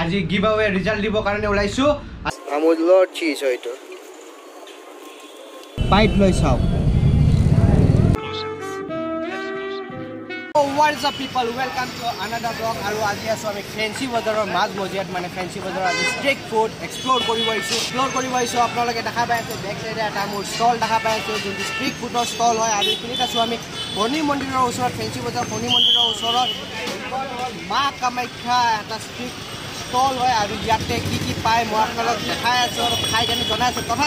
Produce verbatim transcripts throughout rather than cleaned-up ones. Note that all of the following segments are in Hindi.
आज गिव अवे रिजल्ट दिबो कारणे ओलाइसु আমুল লর চিজ হইতো পাইপ লই চাও। What's up people, welcome to another vlog। और आज आम फैंसी बजारों माज मजियात मैं फैंसी बजार आज स्ट्रीट फूड एक्सप्लोर एक्सप्लोर कर देखा पाई आसो। बेक साइडे एटा मोर स्टल देखा पाई आसो जो स्ट्रीट फूडर स्टल है। और ये आसो आम बनी मंदिर ऊर फैंसी बजार बनी मंदिर ऊर माँ कामाख्या एट स्ट्रीट स्टल है। और इतने कि पाए मैं अपना देखा आसो और खाई जाना तथा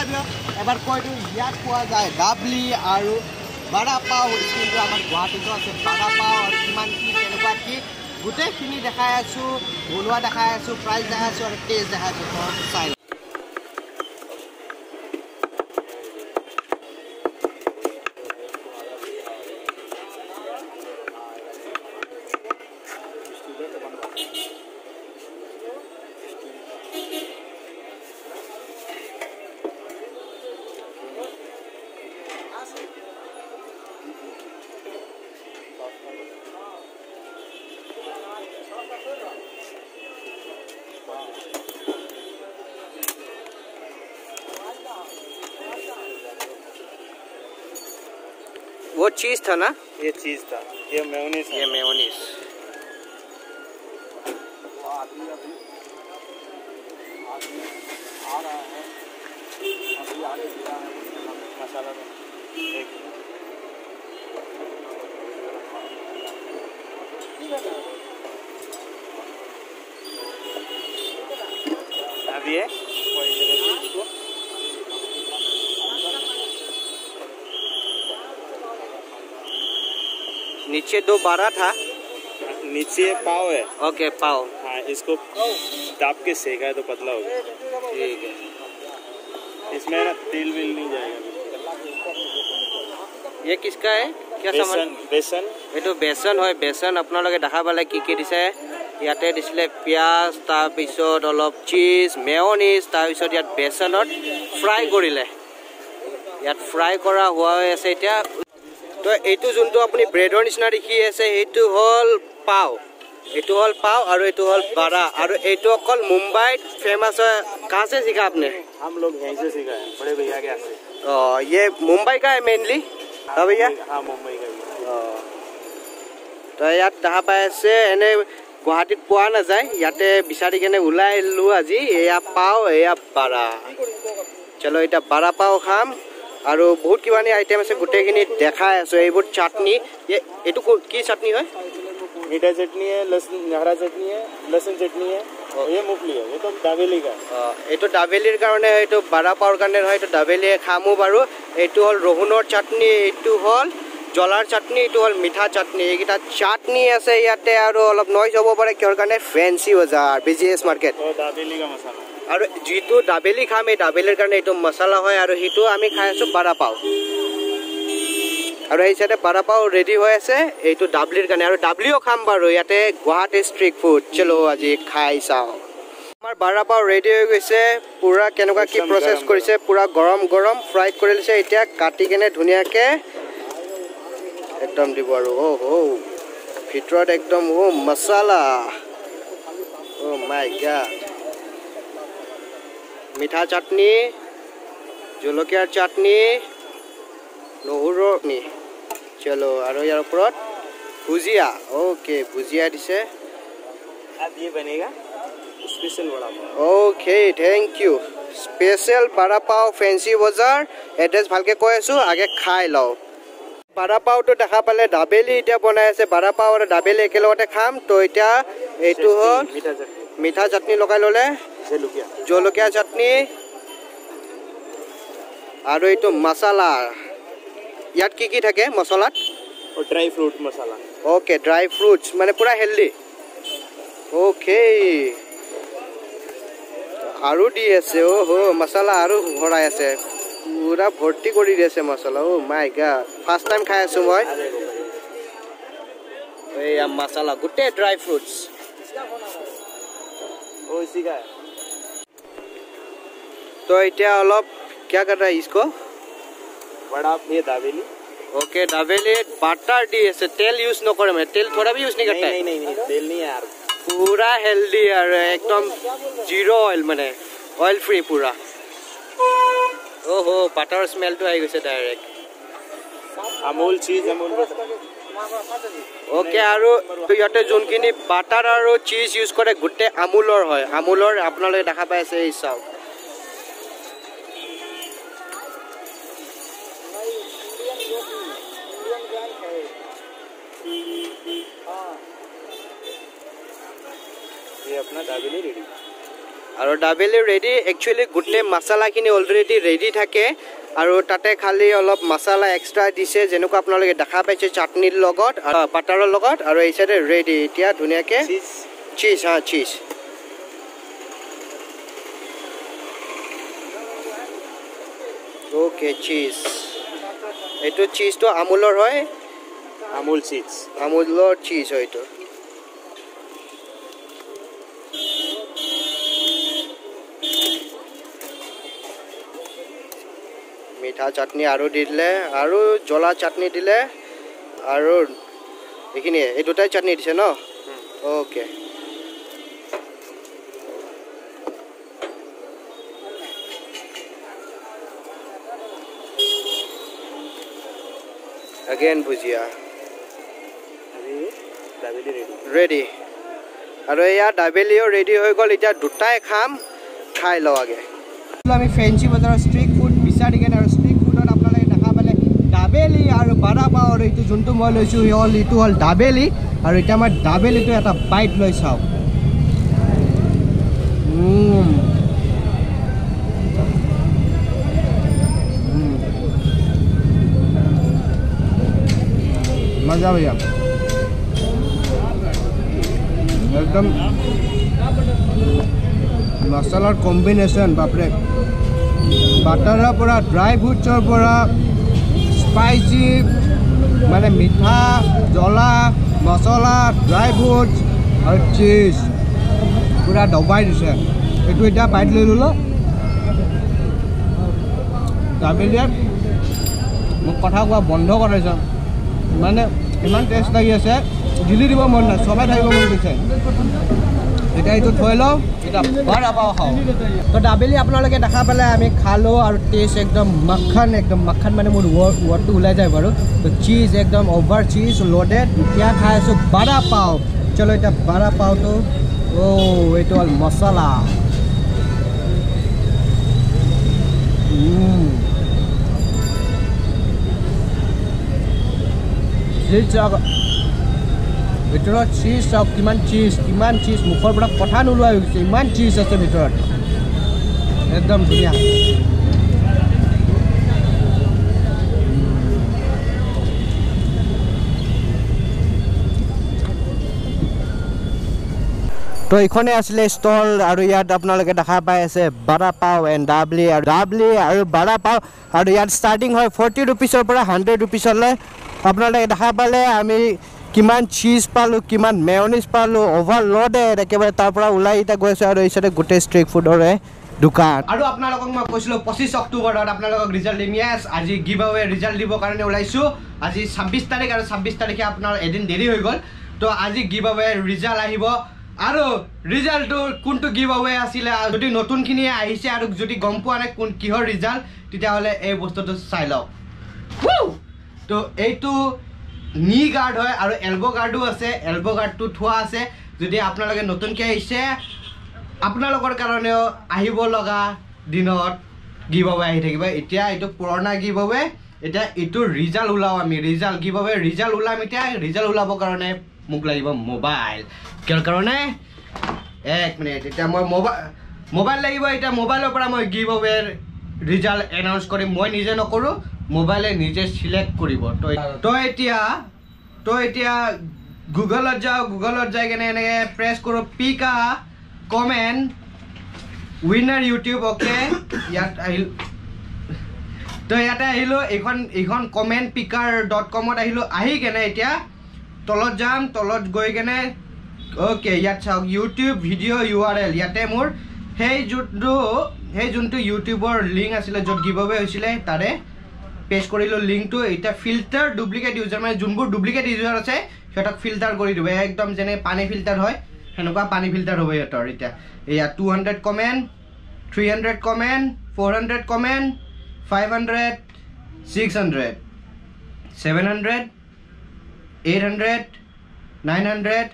एबार कह इतना पा जाए गाबली और बड़ा पाव स्किल आम गुवाहाटी आज बड़ा पाव और कि गोटेखी देखा आसो बनवा देखा आसो प्राइस देखा आसो और टेस्ट देखा आसो। वो चीज था ना, ये चीज था, ये मेयोनीज ये मेयोनीज आ रहा है अभी आगे दिया है मसाला में अभी है नीचे दो बारह था, नीचे पाव है। ओके पाव, हाँ इसको दाब के सेका है तो पतला हो गया। ठीक है, इसमें ना तेल वेल नहीं जाएगा। ये किसका है क्या सामान? बेसन। ये तो बेसन है। बेसन अपना लोग देखा पाले कि कि दिसे इते दिसे प्याज तारपिছত অলপ चीज मेयोनीज तारपिছত इयात बेसनत फ्राई करिले इयात फ्राई करा हुआ आछे। इटा तो यू जो अपनी ब्रेडर निचना देखी आसे यू हल पाव, यू हल पाव और यू हल बारा। और यू अक मुम्बई फेमस है। कहाँ से सीखा आपने? हम लोग यहीं से सीखा है, बड़े भैया के यहाँ से। ओ, ये मुंबई का है मेनली? हाँ भैया, हाँ मुंबई का है। तो यार कहाँ पाए से एने गुवाहाटी पा ना जाए इते विचारी केने ऊल्लाई आइलो आज एया पाव एया बारा। चलो इतना बारा पाव खाम और बहुत किबानी आइटेम आसे गोटेखिनि देखा आसो। एबोर चटनी ये एतु की चटनी है? मीठा चटनी है, लहसुन हरा चटनी है, लहसुन चटनी है। ये मुफली है, ये तो दाबेली का। ये तो दाबेलिर कारणे है, तो बारा पावर कारणे है, तो दाबेली खामो बारो। एतु हल रोहुनर चटनी, एतु हल जलार चटनी, एतु हल मिठा चटनी। एकिटा चटनी आसे इयाते और अलप नॉइज होबो पारे किहर कारणे फैंसी बजार बिजीएस मार्केट। तो दाबेली का मसाला और जी तो दाबेली खाम ये दाबेलिर कारण यू मसाला है। और सीटो आम खाई आसो बारा पाव और साइडे बारा पाव रेडी हो आसे यू दाबलिर कारण। और दाबलिओ खाम बारो इते गुवाहाटी स्ट्रीट फूड। चलो आज खाई चाओ। आमार बारा पाव रेडी हो गए पूरा केनेकुवा कि प्रसेस करिसे पूरा गरम गरम फ्राई कर लीसे। इतना काटी केने धुनियाके एकदम दिबो। ओ हो भितरत एकदम ओ मसाला, ओ माय गॉड, मिठा चटनी, जलकियार चटनी, नहुरनी। चलो और यार ऊपर भुजिया। ओके भुजिया दिसे। अब ये बनेगा special vada pav. Okay thank you. Special vada pav Fancy Bazaar address ভালকে কই আছো, আগে খাই লও। वड़ा पाव तो देखा पाले दाबेली इतना बनाई आसे। वड़ा पाव और दाबेली एकेलगते खाम। तो इतना एतु हल मिठा चटनी, मिठा चटनी लगाई लले जलकिया चटनी और यू मसाला। इतना कि कि थाके मसाला? ड्राई फ्रूट मसाला। ओके ड्राई फ्रूट्स माने पूरा हेल्दी। ओके और दी आसे। ओ हो मसाला और भराई आसे, पूरा भर्ती कर दी आसे मसाला। Oh my god, first time खाई आसो मैं ए मसाला गुटे ड्राई फ्रूट्स। ओ इसी का तो इतना अलग क्या कर रहा है इसको? बड़ा ये दाबेली। ओके दाबेली बाटर दी है से तेल यूज न करे। मैं तेल थोड़ा भी यूज नहीं करता है। नहीं नहीं नहीं तेल नहीं यार, पूरा हेल्दी एकदम जीरो ऑयल माने ऑयल फ्री पूरा। ओहो बटर स्मेल तो आई गई डायरेक्ट अमूल चीज अमूल ओके। और इते जोनखिनि बटर और चीज यूज करे गुटे अमूलर है अमूलर आपनाले देखा पाइसे हिसाब ये अपना दाबेली रेडी और दाबेली रेडी एक्चुअली गुटे मसाला किने ऑलरेडी रेडी थाके और ताते खाली अलप मसाला एक्स्ट्रा दिसे जेनुका आपन लगे देखा पाइछे चटनी लगत और बटारर लगत और ए साइड रेडी इतिया दुनिया के चीज हां चीज ओके चीज एतो चीज तो अमूलर होय अमूल चीज अमूलर चीज होय तो मीठा चटनी आरो दिले आरो जला चटनी दिले आरो देखिने ए दुटाय चटनी दिसे न ओके अगेन भुजिया अरे दाबेली रेडी रेडी आरो या दाबेलियो रेडी होय गल इटा दुटाय खाम खाइ ल आगे आमी फैंसी बाजार स्ट्रीट फूड बिचार गेन आरो स्ट्रीट फूडन आपनाले देखा पाले दाबेली आरो बराबा आरो इतो जोंतु মই লৈছো হল ইটো হল দাবেলি আৰু এটা মই দাবেলিটো এটা বাইট লৈ চাও উম मजा भैया एकदम मसालार कम्बिनेशन बापरे बटर पूरा ड्राई फ्रूट्सर पूरा स्पाइसी माने मीठा जला मसला ड्राई फ्रूट्स और चीज पूरा दबाई दिसे एटु इटा बाइट ले ललो दाबेलिया मुख कथा कोआ बंध कराइछ माने इमान टेस्ट लगी आसे दिल्ली দিব মন না সবাই খাইব মন দিছে এটা ইতো থই লও এটা বড় পাও খাও তো ডাবেলি আপোনালোকে দেখা পালে আমি খালো আর টেস্ট একদম মাখন একদম মাখন মানে মোর ওয়ার্ড উলাই যায় বড় তো চিজ একদম ওভার চিজ লোডেড ইয়া খাইছো বড় পাও চলো এটা বড় পাও তো ও এটা অল মশলা হুম भर चीज चाव कि चीज कि चीज मुखर पर कथा नोल इन चीज आस भर एकदम धुनिया तो इखने आसले स्टल और इतना अपने देखा पाई बड़ा पाव एंड दाबली दाबली और बड़ा पाव और इतना स्टार्टिंग है फोर्टी रुपीसर हंड्रेड रुपीस अपने देखा पाले आम किमान चीज पालू किमान मेयोनीज पालू ओवरलोडेड एकेबारे तारपरा उलाई इटा गयसो आरो इसरे गुटे स्ट्रीट फूडर दुकान और अपना लोगों में कोइसलो पच्चीस अक्टूबर अपना लोगों रिजल्ट दिम यस आज गिव अवे रिजल्ट दिबो कारणे उलाइसो आज छब्बीस तारिख और छब्बीस तारिखे अपना एदिन देरी हो गल तो आज गिव अवे रिजल्ट आहिबो और रिजल्ट कोनटो गिव अवे आसिले जदि नतुनखिनि आइसे आरो जदि गम पोआ ना कोन किहर रिजल्ट तिता हले ए वस्तुतो साइ लाओ तो एइटो नी गार्ड है और एल्बो गार्डो आसे एल्बो गार्ड तो थुआ आसे जदि आपना लगे नतुन के आइसे आपना लोगोर कारणे आहिबो लगा दिनत गिव अवे आहि থাকিবা इतिया इतो पुराना गिव अवे इतिया इतो रिजल्ट उलाव आमी रिजल्ट गिव अवे रिजल्ट उलाम इतिया रिजल्ट उलाबो कारणे मुक लागिबो मोबाइल केर कारणे एक मिनिट इतिया म मोबाइल मोबाइल लागिबो इतिया मोबाइलर পৰা মই गिव अवे रिजल्ट एनाउंस करिम মই निजे नकरो मोबाइले निजे सिलेक्ट करिबो तो तो एतिया तो एतिया गुगल जाओ गुगल जाय केने एने प्रेस करो pick a comment winner YouTube okay यात आइल तो याते आइलो इखन इखन कमेंट पिकर डॉट कॉम ত आइलो आही केने एतिया तलत जाम तलत गय केने ओके यात चाओ यूट्यूब वीडियो यूआरएल याते मोर हे जुटो हे जुनटो यूट्यूबर लिंक आसिले जत गिव अवे होइसिले तारे पेस्ट कर लो लिंक तो इतना फिल्टर डुप्लिकेट यूजर मैं जो डुप्लिकेट यूजर आसे फिल्टार कर एकदम जेने पानी फिल्टार है हेनका पानी फिल्टर होबे हतर इटा या two hundred comment three hundred comment four hundred comment five hundred six hundred seven hundred eight hundred nine hundred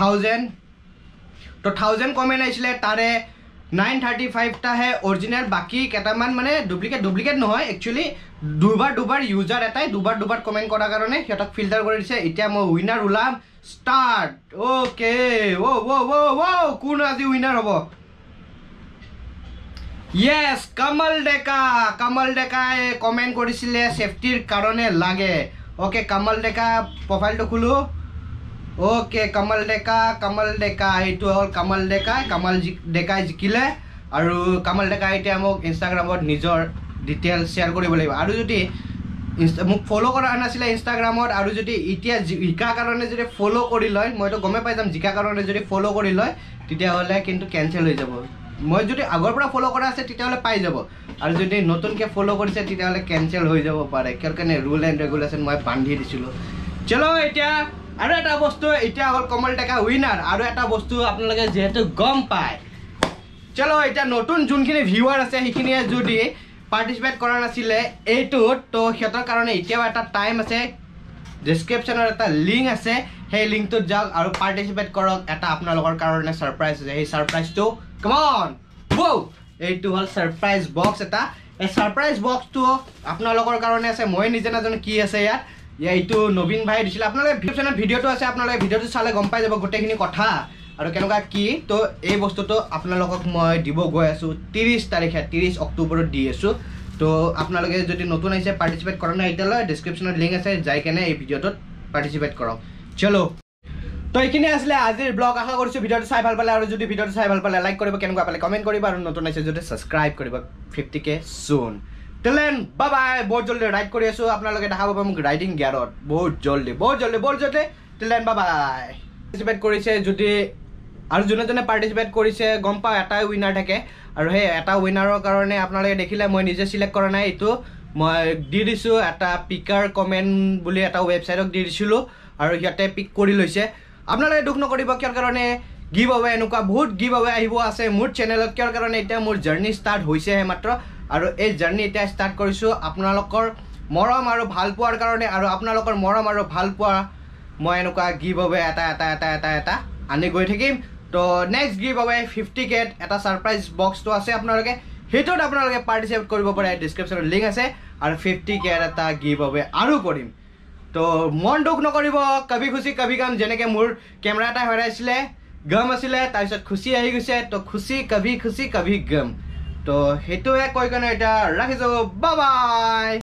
thousand तो थाउजेंड कमेंट आइसले तारे नाइन थर्टी फाइव टा है ओरिजिनल बाकी केटामान माने डुप्लिकेट डुप्लिकेट নহয় एक्चुअली दुबार दुबार यूजर एटाय दुबार दुबार कमेंट करा कारणे हेटक फिल्टर कर दिसे इटा म विनर उलाम स्टार्ट ओके ओ ओ ओ ओ कोन आदि विनर हबो यस कमल डेका कमल डेकाय कमेंट करिसिले सेफ्टीर कारणे लागे ओके कमल डेका प्रोफाइल तो खुलू ओके कमल डेका कमल डेका एटू हल कमल डेका कमल डेका जिकिले और कमल डेका इटा मक इंस्टाग्राम निजर डिटेल शेयर करिब লাগিব और जदि मक फलो करा नासिले इंस्टाग्राम और जदि इटा जिका कारणे जदि फलो करि लय মই तो गमे पाइ जाम जिका कारणे जदि फलो करि लय तिता हले किंतु कैंसिल হৈ যাব মই जदि আগৰ পৰা ফলো কৰা আছে तिता হলে পাই যাব और जदि নতুনকে ফলো কৰিছে तिता হলে कैंसिल হৈ যাব পাৰে কিয়ৰকনে রুল এন্ড ৰেগুলেশন মই বান্ধি দিছিলো চলো ইটা और एटा बस्तु इटा हल कमल डेका विनार और एटा बस्तु आपनालोके जेहेतु गम पाय चलो इटा नतुन जोनखिनि भिउआर आछे हिखिनिए जदि पार्टिसिपेट करा नासिले एटुत तो हेतर कारणे इटा एटा टाइम आछे डिस्क्रिप्शनर एटा लिंक आछे हे लिंक तो जाओ और पार्टिसिपेट करक एटा आपनालोकर कारणे सरप्राइज आछे हे सरप्राइज तो कम ऑन वो एटु हल सरप्राइज बॉक्स एटा ए सरप्राइज बॉक्स तो आपनालोकर कारणे आछे মই निजे नाजानो की आछे यार या इतो नवीन भाई दिसिल आपनाले डिस्क्रिप्शनत भिडियो तो आसे आपनाले भिडियो तो साले गम पाइ जाबो गोटेखिनि कथा आरो केनका की तो ए वस्तु तो आपनालोकक মই दिबो गय आसु तीस तारिखे तीस अक्टोबर दि आसु तो आपनालोके जदि नतुन आइसे पार्टिसिपेट करना इटाले डिस्क्रिप्शनत लिंक आसे जाय केने ए भिडियो तो पार्टिसिपेट करो चलो तो इखिनि आसले आजिर ब्लॉग आहा करछु भिडियो तो साइ ভাল পালে आरो जदि भिडियो तो साइ ভাল পালে लाइक करिबो केनका पाले कमेन्ट करिबो आरो नतुन आइसे जदि सब्सक्राइब करिबो फिफ्टी के सून टिलन बाय बाय बहुत जल्दी राइड कर आसो आपन लगे देखा पाबो मक राइडिंग गियरत बहुत जल्दी बहुत जल्दी बहुत जल्दी टिलन बाय बाय पार्टिसिपेट करिसे जदि आरो जने जने पार्टिसिपेट करिसे गम पा एटा विनर थाके आरो हे एटा विनरर कारणे आपन लगे देखिले মই নিজে সিলেক্ট কৰা নাই এটো মই দি দিছো এটা পিকাৰ কমেন্ট বুলি এটা ওয়েবসাইটক দি দিছিলো আৰু ইয়াতে পিক কৰি লৈছে আপন লগে দুখ নকৰিব কিয়ৰ কাৰণে গিভ অৱে এনেকুৱা বহুত গিভ অৱে আহিব আছে মোৰ চেনেলত কিয়ৰ কাৰণে এটা মোৰ জার্নি স্টার্ট হৈছে হে মাত্ৰ और ए जर्नी इतना स्टार्ट करिसु आपनालोकर मरम और भाल पुआर कारणे और आपनालोकर मरम और भाल पुआ मैं एनका गिव अवे एटा एटा एटा एटा एटा आनी गई थकिम तो नेक्स्ट गिव अवे फिफ्टी के एटा सरप्राइज बॉक्स तो आसे आपनालोके हेतोत आपनालोके पार्टिसिपेट करिबो पारे डिस्क्रिप्शनर लिंक आसे और फिफ्टी के एटा गिव अवे आरो करिम तो मन दुख नकरिबो कभी खुशी कभी गम जेनेके मोर कैमरा एटा हराइसिले गम आसिले तार पिছত खुशी आহি গৈছে तो खुशी कभी खुशी कभी गम तो हेतु है कोई कहना राखी बाय बाय।